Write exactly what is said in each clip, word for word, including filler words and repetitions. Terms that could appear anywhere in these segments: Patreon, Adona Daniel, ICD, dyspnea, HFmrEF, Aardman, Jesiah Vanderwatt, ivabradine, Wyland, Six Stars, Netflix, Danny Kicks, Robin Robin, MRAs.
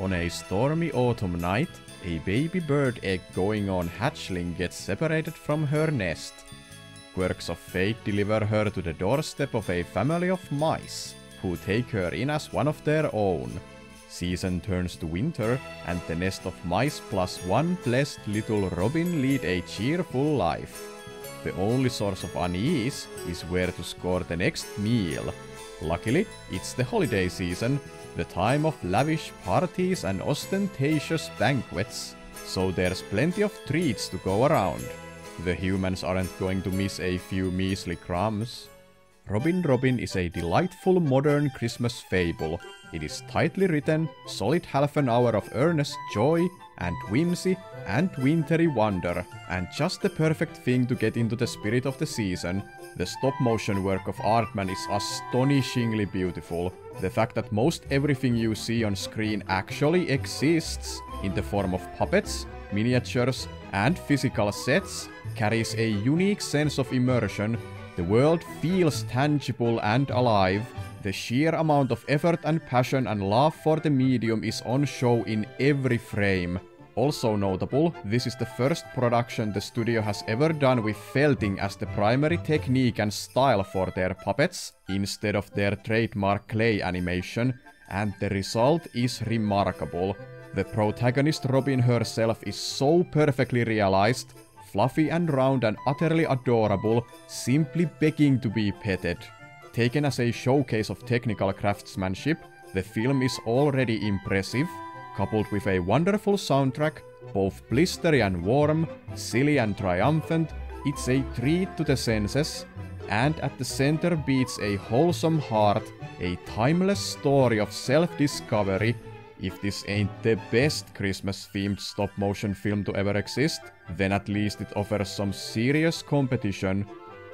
On a stormy autumn night, a baby bird egg going on hatchling gets separated from her nest. Quirks of fate deliver her to the doorstep of a family of mice, who take her in as one of their own. Season turns to winter, and the nest of mice plus one blessed little robin lead a cheerful life. The only source of unease is where to score the next meal. Luckily, it's the holiday season, the time of lavish parties and ostentatious banquets, so there's plenty of treats to go around. The humans aren't going to miss a few measly crumbs. Robin Robin is a delightful modern Christmas fable. It is tightly written, solid half an hour of earnest joy and whimsy and wintry wonder, and just the perfect thing to get into the spirit of the season. The stop-motion work of Aardman is astonishingly beautiful. The fact that most everything you see on screen actually exists, in the form of puppets, miniatures, and physical sets, carries a unique sense of immersion. The world feels tangible and alive. The sheer amount of effort and passion and love for the medium is on show in every frame. Also notable, this is the first production the studio has ever done with felting as the primary technique and style for their puppets, instead of their trademark clay animation, and the result is remarkable. The protagonist Robin herself is so perfectly realized, fluffy and round and utterly adorable, simply begging to be petted. Taken as a showcase of technical craftsmanship, the film is already impressive, coupled with a wonderful soundtrack, both blistery and warm, silly and triumphant. It's a treat to the senses, and at the center beats a wholesome heart, a timeless story of self-discovery. If this ain't the best Christmas-themed stop-motion film to ever exist, then at least it offers some serious competition.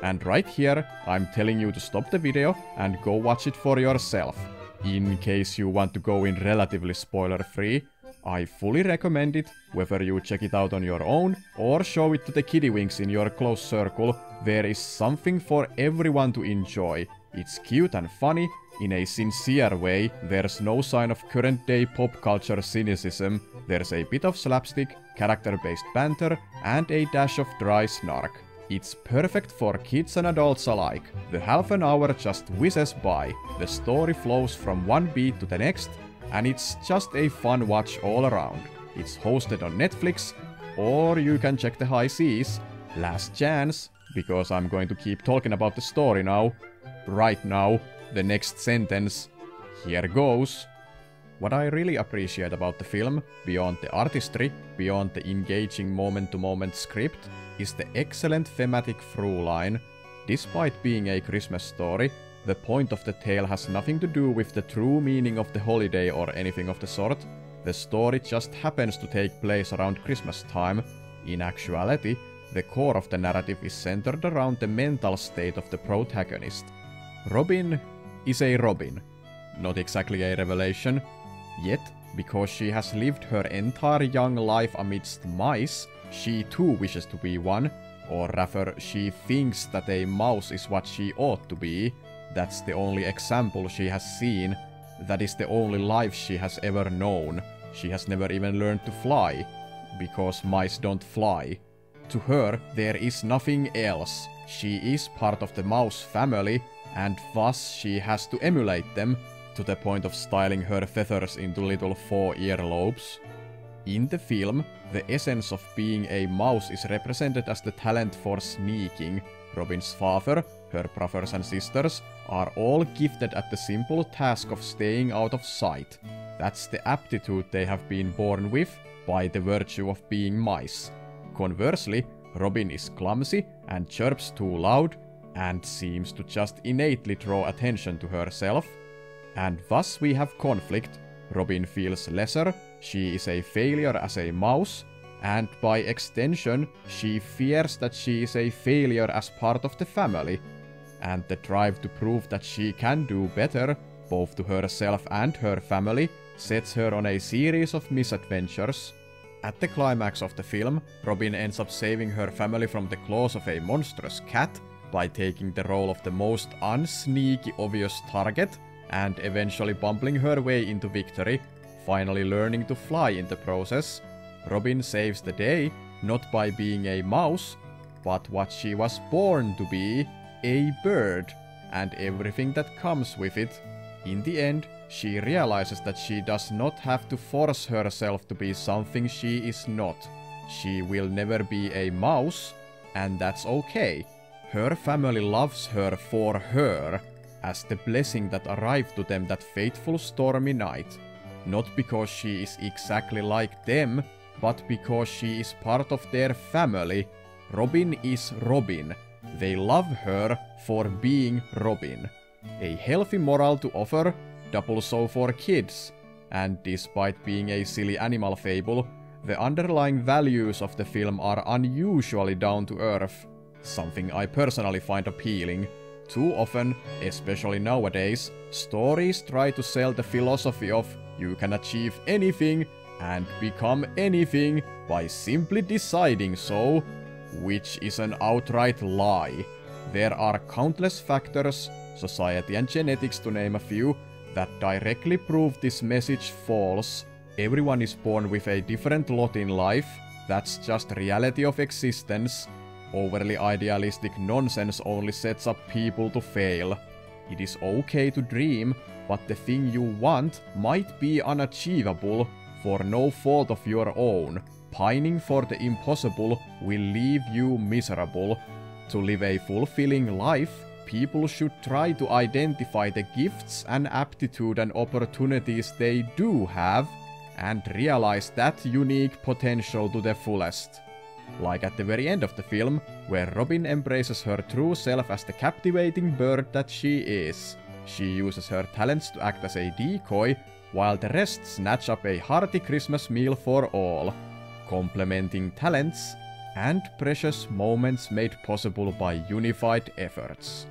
And right here, I'm telling you to stop the video and go watch it for yourself. In case you want to go in relatively spoiler-free, I fully recommend it, whether you check it out on your own or show it to the kiddywinks in your close circle. There is something for everyone to enjoy. It's cute and funny. In a sincere way, there's no sign of current-day pop culture cynicism. There's a bit of slapstick, character-based banter, and a dash of dry snark. It's perfect for kids and adults alike. The half an hour just whizzes by. The story flows from one beat to the next, and it's just a fun watch all around. It's hosted on Netflix, or you can check the high seas. Last chance, because I'm going to keep talking about the story now. Right now. The next sentence. Here goes. What I really appreciate about the film, beyond the artistry, beyond the engaging moment-to-moment script, is the excellent thematic through line. Despite being a Christmas story, the point of the tale has nothing to do with the true meaning of the holiday or anything of the sort. The story just happens to take place around Christmas time. In actuality, the core of the narrative is centered around the mental state of the protagonist. Robin is a robin. Not exactly a revelation. Yet, because she has lived her entire young life amidst mice, she too wishes to be one. Or rather, she thinks that a mouse is what she ought to be. That's the only example she has seen. That is the only life she has ever known. She has never even learned to fly, because mice don't fly. To her, there is nothing else. She is part of the mouse family, and thus she has to emulate them, to the point of styling her feathers into little four earlobes. In the film, the essence of being a mouse is represented as the talent for sneaking. Robin's father, her brothers and sisters, are all gifted at the simple task of staying out of sight. That's the aptitude they have been born with, by the virtue of being mice. Conversely, Robin is clumsy and chirps too loud, and seems to just innately draw attention to herself. And thus we have conflict. Robin feels lesser, she is a failure as a mouse, and by extension, she fears that she is a failure as part of the family. And the drive to prove that she can do better, both to herself and her family, sets her on a series of misadventures. At the climax of the film, Robin ends up saving her family from the claws of a monstrous cat, by taking the role of the most unsneaky obvious target, and eventually bumbling her way into victory. finally learning to fly in the process. Robin saves the day, not by being a mouse, but what she was born to be, a bird, and everything that comes with it. In the end, she realizes that she does not have to force herself to be something she is not. She will never be a mouse, and that's okay. Her family loves her for her, as the blessing that arrived to them that fateful stormy night. Not because she is exactly like them, but because she is part of their family. Robin is Robin. They love her for being Robin. A healthy moral to offer, double so for kids. And despite being a silly animal fable, the underlying values of the film are unusually down to earth. Something I personally find appealing. Too often, especially nowadays, stories try to sell the philosophy of you can achieve anything and become anything by simply deciding so, which is an outright lie. There are countless factors, society and genetics to name a few, that directly prove this message false. Everyone is born with a different lot in life. That's just reality of existence. Overly idealistic nonsense only sets up people to fail. It is okay to dream, but the thing you want might be unachievable for no fault of your own. Pining for the impossible will leave you miserable. To live a fulfilling life, people should try to identify the gifts and aptitude and opportunities they do have and realize that unique potential to the fullest. Like at the very end of the film, where Robin embraces her true self as the captivating bird that she is. She uses her talents to act as a decoy, while the rest snatch up a hearty Christmas meal for all. Complementing talents and precious moments made possible by unified efforts.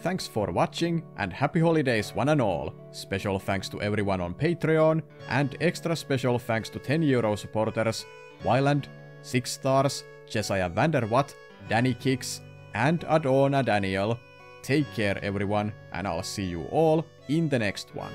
Thanks for watching and happy holidays one and all. Special thanks to everyone on Patreon and extra special thanks to ten euro supporters Wyland, Six Stars, Jesiah Vanderwatt, Danny Kicks and Adona Daniel. Take care everyone and I'll see you all in the next one.